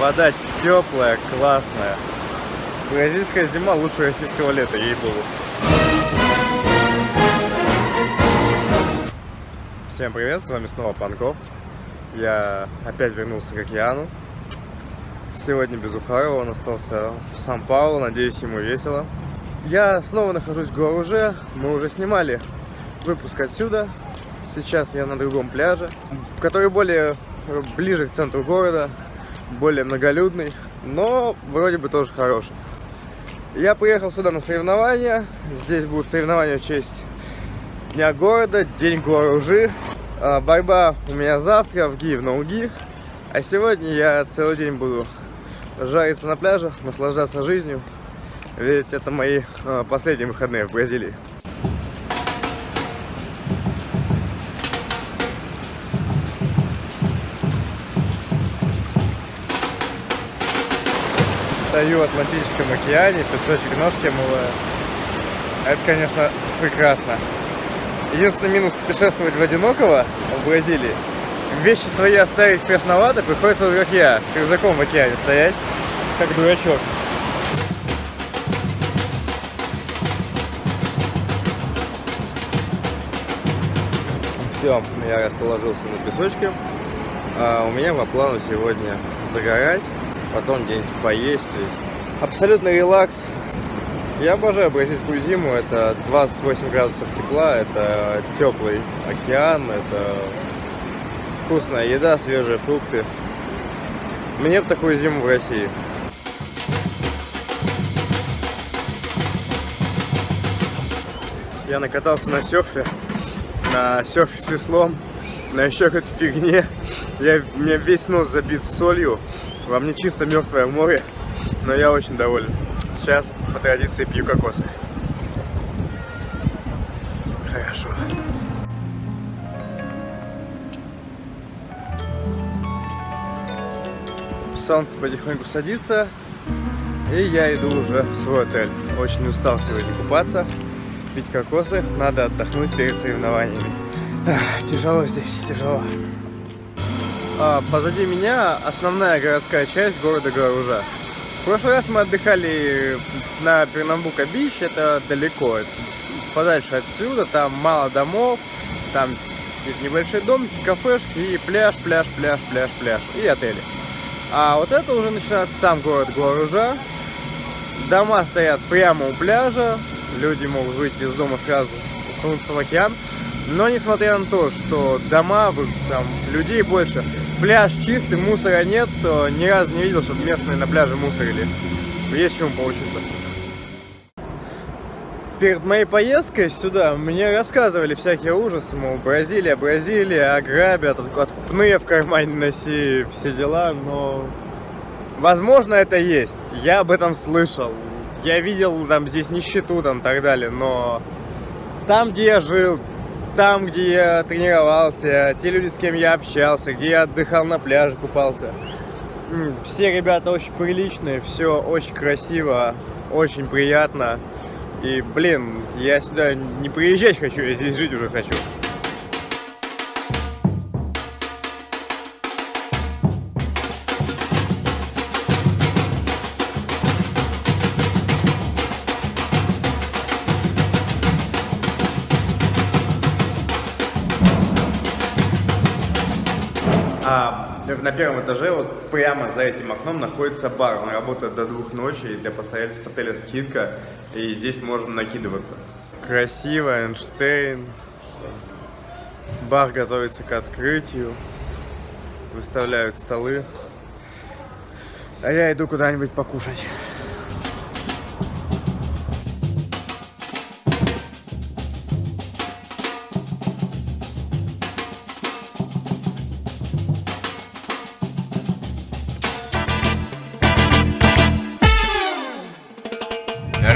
Вода теплая, классная. Бразильская зима лучше российского лета, ей-богу. Всем привет, с вами снова Панков. Я опять вернулся к океану. Сегодня без Ухарова, он остался в Сан-Паулу, надеюсь, ему весело. Я снова нахожусь в Гуаруже, мы уже снимали выпуск отсюда. Сейчас я на другом пляже, который ближе к центру города, более многолюдный, но вроде бы тоже хороший. Я приехал сюда на соревнования, здесь будут соревнования в честь Дня города, День Гуаружи. Борьба у меня завтра в ги в ноуги, а сегодня я целый день буду жариться на пляже, наслаждаться жизнью, ведь это мои последние выходные в Бразилии. Стою в Атлантическом океане, песочек ножки омываю. Это, конечно, прекрасно. Единственный минус путешествовать в одинокого в Бразилии. Вещи свои оставить страшновато, приходится, как я, с рюкзаком в океане стоять, как дурачок. Все, я расположился на песочке. У меня по плану сегодня загорать, потом где-нибудь поесть. Абсолютно релакс. Я обожаю бразильскую зиму, это 28 градусов тепла, это теплый океан, это вкусная еда, свежие фрукты. Мне бы такую зиму в России. Я накатался на серфе с веслом, на еще какой-то фигне. У меня весь нос забит солью, во мне чисто мертвое море, но я очень доволен. Сейчас по традиции пью кокосы. Хорошо. Солнце потихоньку садится, и я иду уже в свой отель. Очень устал сегодня купаться, пить кокосы, надо отдохнуть перед соревнованиями. Тяжело здесь, тяжело. Позади меня основная городская часть города Гуаружа. В прошлый раз мы отдыхали на Пернамбука Бич, это далеко, это подальше отсюда, там мало домов, там небольшие домики, кафешки и пляж, пляж, пляж, пляж, пляж и отели. А вот это уже начинается сам город Гуаружа, дома стоят прямо у пляжа, люди могут выйти из дома сразу, окунуться в океан, но несмотря на то, что дома, там людей больше, пляж чистый, мусора нет, ни разу не видел, чтобы местные на пляже мусорили. Есть чему поучиться. Перед моей поездкой сюда мне рассказывали всякие ужасы, мол, Бразилия, ограбят, откупные в кармане носи, все дела, но... Возможно, это есть, я об этом слышал, я видел там здесь нищету, там, так далее, но... Там, где я жил, там, где я тренировался, те люди, с кем я общался, где я отдыхал на пляже, купался. Все ребята очень приличные, все очень красиво, очень приятно. И, блин, я сюда не приезжать хочу, я здесь жить уже хочу. На первом этаже, вот прямо за этим окном, находится бар. Он работает до 2 ночи, и для постояльцев отеля скидка, и здесь можно накидываться. Красиво, Эйнштейн. Бар готовится к открытию. Выставляют столы. А я иду куда-нибудь покушать.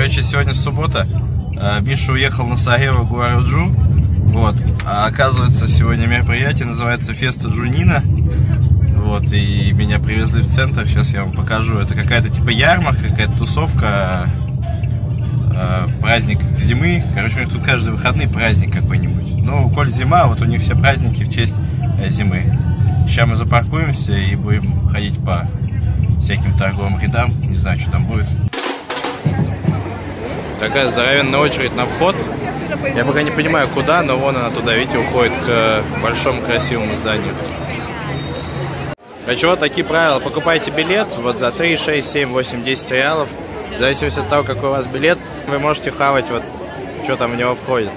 Короче, сегодня суббота, Миша уехал на Сареву-Гуаружу, вот, а оказывается сегодня мероприятие называется Феста Джунина, вот, и меня привезли в центр, сейчас я вам покажу, это какая-то типа ярмарка, какая-то тусовка, праздник зимы, короче, у них тут каждый выходный праздник какой-нибудь, ну, коль зима, вот у них все праздники в честь зимы. Сейчас мы запаркуемся и будем ходить по всяким торговым рядам. Не знаю, что там будет. Такая здоровенная очередь на вход. Я пока не понимаю, куда, но вон она туда, видите, уходит к большому красивому зданию. А чего такие правила? Покупайте билет вот за 3, 6, 7, 8, 10 реалов. В зависимости от того, какой у вас билет, вы можете хавать вот, что там в него входит.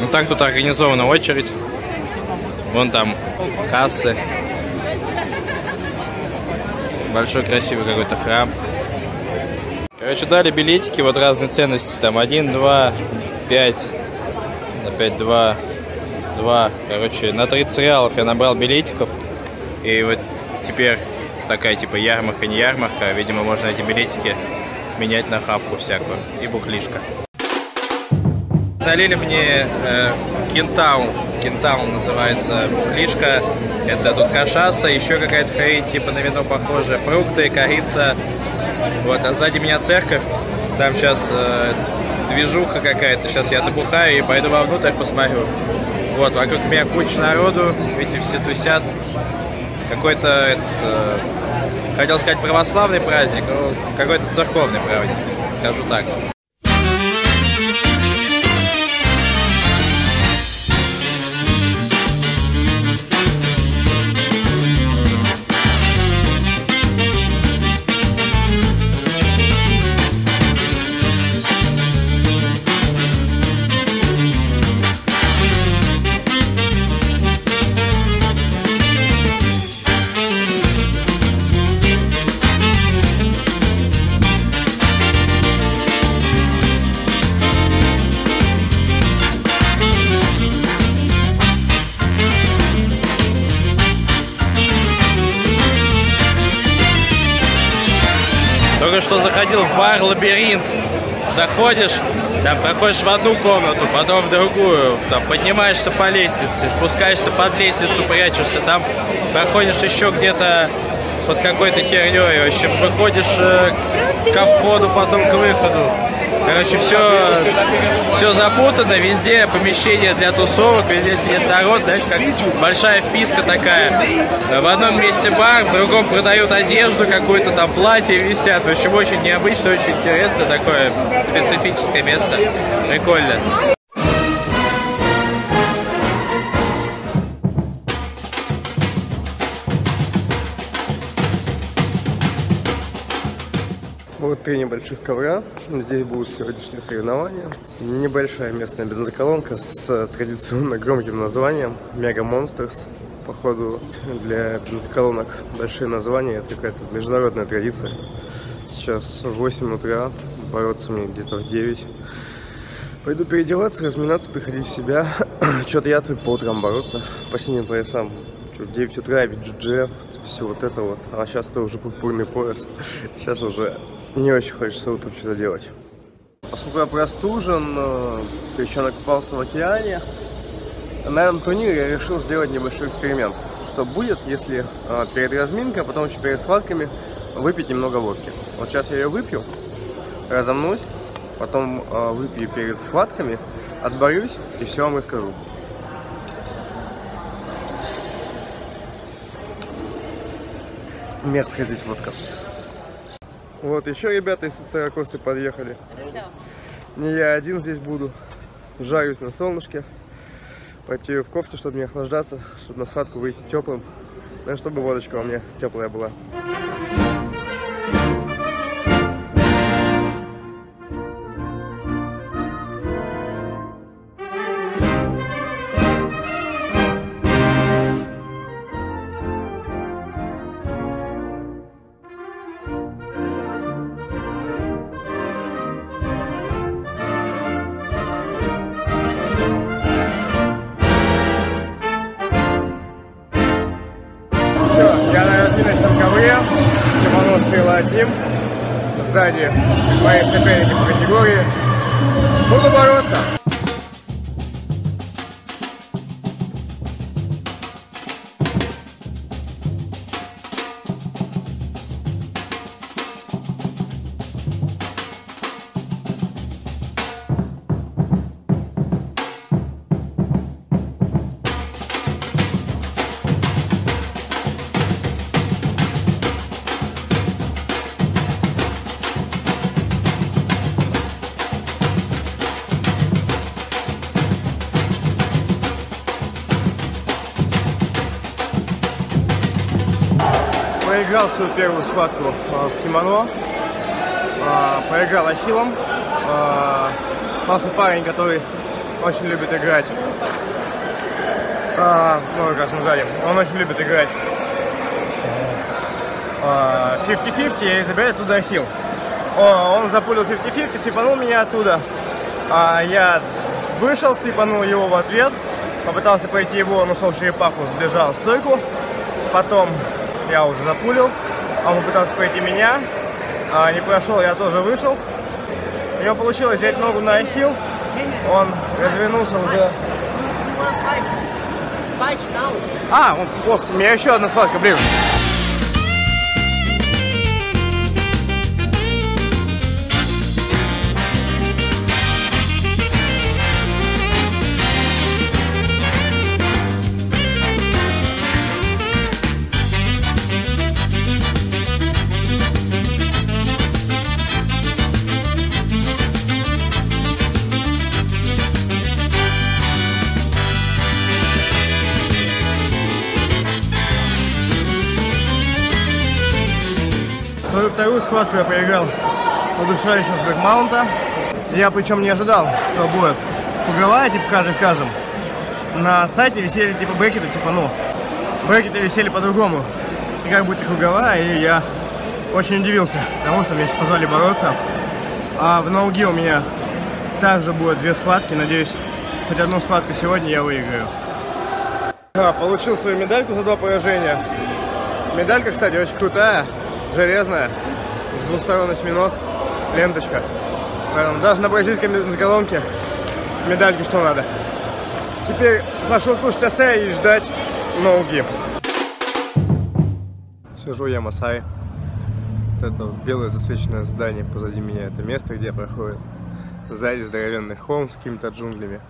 Ну так тут организована очередь. Вон там кассы. Большой красивый какой-то храм. Короче, дали билетики, вот разные ценности. Там 1, 2, 5, опять 2, 2. Короче, на 30 реалов я набрал билетиков. И вот теперь такая типа ярмарка, не ярмарка. Видимо, можно эти билетики менять на хавку всякую. И бухлишка. Налили мне Кентаун. Кентаун называется бухлишка. Это тут кашаса, еще какая-то хрень, типа на вино похожая. Фрукты, корица. Вот, а сзади меня церковь. Там сейчас движуха какая-то. Сейчас я набухаю и пойду вовнутрь посмотрю. Вот, вокруг меня куча народу. Видите, все тусят. Какой-то, хотел сказать, православный праздник, но какой-то церковный праздник, скажу так. Что заходил в бар «Лабиринт». Заходишь, там проходишь в одну комнату, потом в другую, там поднимаешься по лестнице, спускаешься под лестницу, прячешься, там проходишь еще где-то под какой-то херней, в общем, выходишь ко входу, потом к выходу. Короче, все запутано, везде помещение для тусовок, везде сидит народ, знаешь, как большая вписка такая. В одном месте бар, в другом продают одежду какую-то, там платье висят. В общем, очень необычно, очень интересно, такое специфическое место, прикольно. Будут три небольших ковра, здесь будут сегодняшние соревнования. Небольшая местная бензоколонка с традиционно громким названием Mega Monsters. Походу для бензоколонок большие названия, это какая-то международная традиция. Сейчас 8 утра, бороться мне где-то в 9. Пойду переодеваться, разминаться, приходить в себя. Что-то я по утрам бороться, по синим поясам. В 9 утра BGF, все вот это вот. А сейчас это уже пурпурный пояс. Сейчас уже не очень хочется утром что-то делать. Поскольку я простужен, еще накупался в океане, на этом турнире я решил сделать небольшой эксперимент. Что будет, если перед разминкой, а потом еще перед схватками выпить немного водки. Вот сейчас я ее выпью, разомнусь, потом выпью перед схватками, отборюсь и все вам расскажу. Мерзкая здесь водка. Вот еще ребята из Цицерокосты подъехали. Не я один здесь буду. Жарюсь на солнышке. Потею в кофте, чтобы не охлаждаться, чтобы на схватку выйти теплым. Ну и чтобы водочка у меня теплая была. Сзади мои соперники по категории. Буду бороться. проиграл свою первую схватку в кимоно, проиграл ахиллом. Просто парень, который очень любит играть. Ну, как раз мы сзади. Он очень любит играть 50-50 и забирает туда ахилл. Он запулил 50-50, свипанул меня оттуда. Я вышел, свипанул его в ответ. Попытался пойти его, он ушел в черепаху, сбежал в стойку. Потом я уже запулил. Он попытался пойти меня. Не прошел, я тоже вышел. У него получилось взять ногу на ахилл. Он развернулся уже. Ох, у меня еще одна схватка, блин. Вторую схватку я проиграл удушающим с бэкмаунта. Я причем не ожидал, что будет уговора, типа каждый с каждым. На сайте висели типа брекеты, типа ну, брекеты висели по-другому. И как будто уговора, и я очень удивился, потому что меня сейчас позвали бороться. А в ноуге у меня также будет две схватки, надеюсь, хоть одну схватку сегодня я выиграю. Получил свою медальку за два поражения. Медалька, кстати, очень крутая. Железная, с двух сторон осьминог, ленточка. Даже на бразильской мезголомке медальки что надо. Теперь пошел кушать асай и ждать ноуги. Сижу я масай. Вот это белое засвеченное здание позади меня. Это место, где проходит сзади здоровенный холм с какими-то джунглями.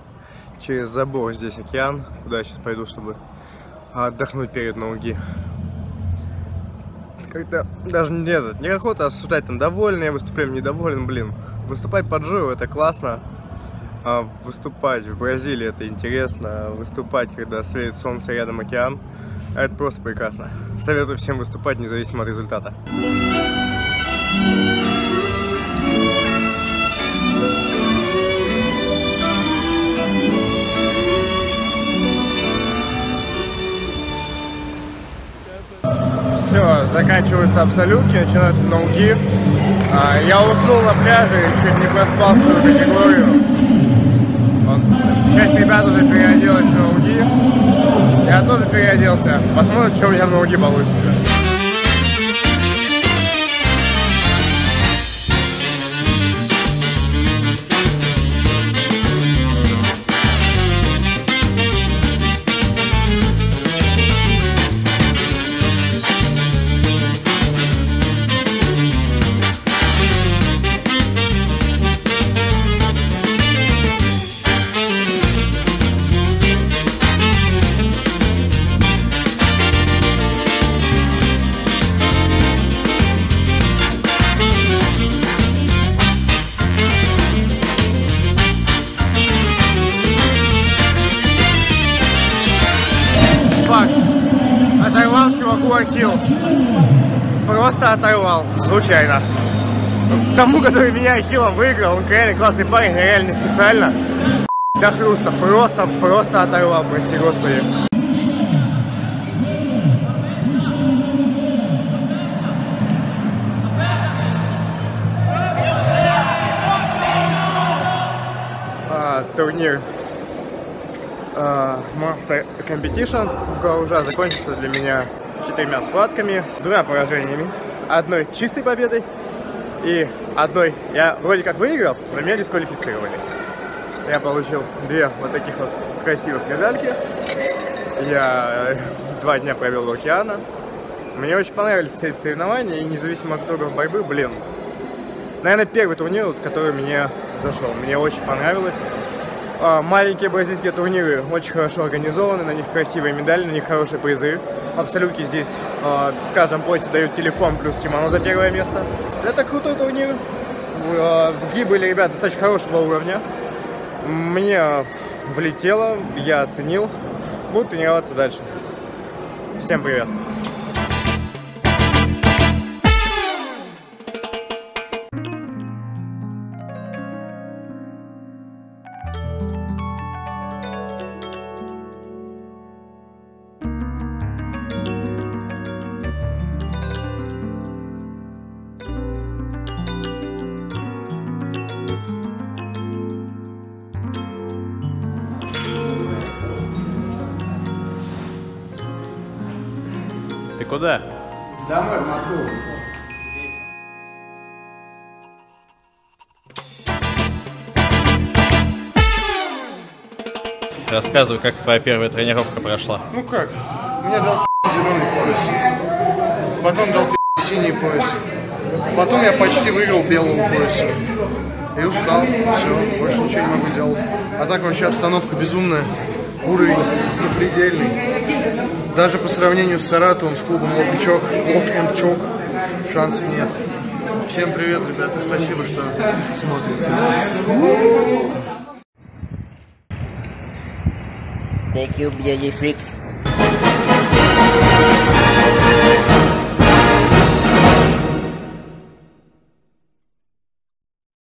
Через забор здесь океан, куда я сейчас пойду, чтобы отдохнуть перед ноуги. Как-то даже не охота осуждать, там, доволен я выступлением, недоволен, блин. Выступать по джиу — это классно, выступать в Бразилии — это интересно, выступать, когда светит солнце, рядом океан — это просто прекрасно. Советую всем выступать, независимо от результата. Все, заканчиваются абсолютки, начинаются ноуги. Я уснул на пляже и чуть не проспал свою категорию. Вот. Часть ребят уже переоделась в ноуги. Я тоже переоделся. Посмотрим, что у меня в ноуги получится. Оторвал чуваку ахилл. Просто оторвал. Случайно. Тому, который меня ахиллом выиграл, он реально классный парень, реально не специально. До хруста. Просто оторвал, прости господи. Турнир Monster Competition в Гуаруже закончится для меня 4 схватками, 2 поражениями, 1 чистой победой и 1 я вроде как выиграл, но меня дисквалифицировали. Я получил 2 вот таких вот красивых медальки. Я 2 дня провел в океана. Мне очень понравились все эти соревнования, и независимо от итогов борьбы, блин, наверное, первый турнир, который мне зашел. Мне очень понравилось. Маленькие бразильские турниры очень хорошо организованы, на них красивые медали, на них хорошие призы. Абсолютки здесь в каждом поясе дают телефон плюс кимоно за первое место. Это крутой турнир. В ГИ были ребята достаточно хорошего уровня. Мне влетело, я оценил. Буду тренироваться дальше. Всем привет! куда? Домой, в Москву. Рассказывай, как твоя первая тренировка прошла. Ну как? Мне дал зеленый пояс. Потом дал синий пояс. Потом я почти выиграл белым поясом. И устал. Все, больше ничего не могу делать. А так вообще обстановка безумная. Уровень запредельный. Даже по сравнению с Саратовым, с клубом Лок и Чок, шансов нет. Всем привет, ребята. Спасибо, что смотрите нас. Thank you, beauty freaks.